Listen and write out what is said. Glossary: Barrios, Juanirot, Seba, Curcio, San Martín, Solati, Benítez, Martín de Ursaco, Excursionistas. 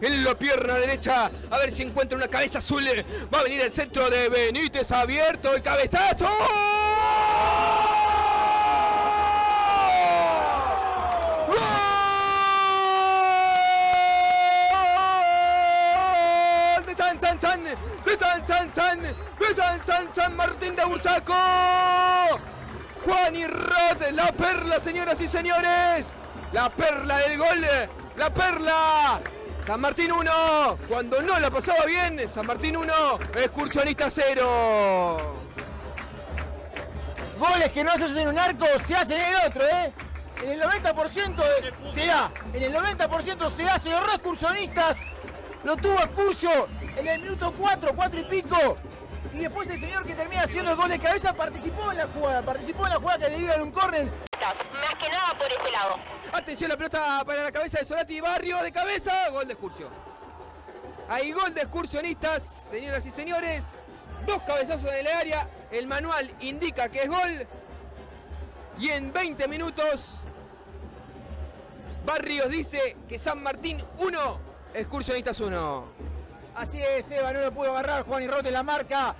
en la pierna derecha, a ver si encuentra una cabeza azul. Va a venir el centro de Benítez, abierto el cabezazo. ¡Gol de San Martín de Ursaco! Juanirot, la perla, señoras y señores. La perla del gol, la perla. San Martín 1, cuando no la pasaba bien, San Martín 1, Excursionistas 0. Goles que no haces en un arco, se hacen en el otro, ¿eh? En el 90% se da, en el 90% se da, se logró Excursionistas. Lo tuvo a Curcio en el minuto 4, 4 y pico. Y después el señor que termina haciendo el gol de cabeza participó en la jugada que debió a un córner. Más que nada por ese lado. Atención, la pelota para la cabeza de Solati, Barrios de cabeza, gol de Curcio. Hay gol de Excursionistas, señoras y señores. Dos cabezazos de la área, el manual indica que es gol. Y en 20 minutos, Barrios dice que San Martín 1, Excursionistas 1. Así es, Seba, no lo pudo agarrar Juanirot en la marca.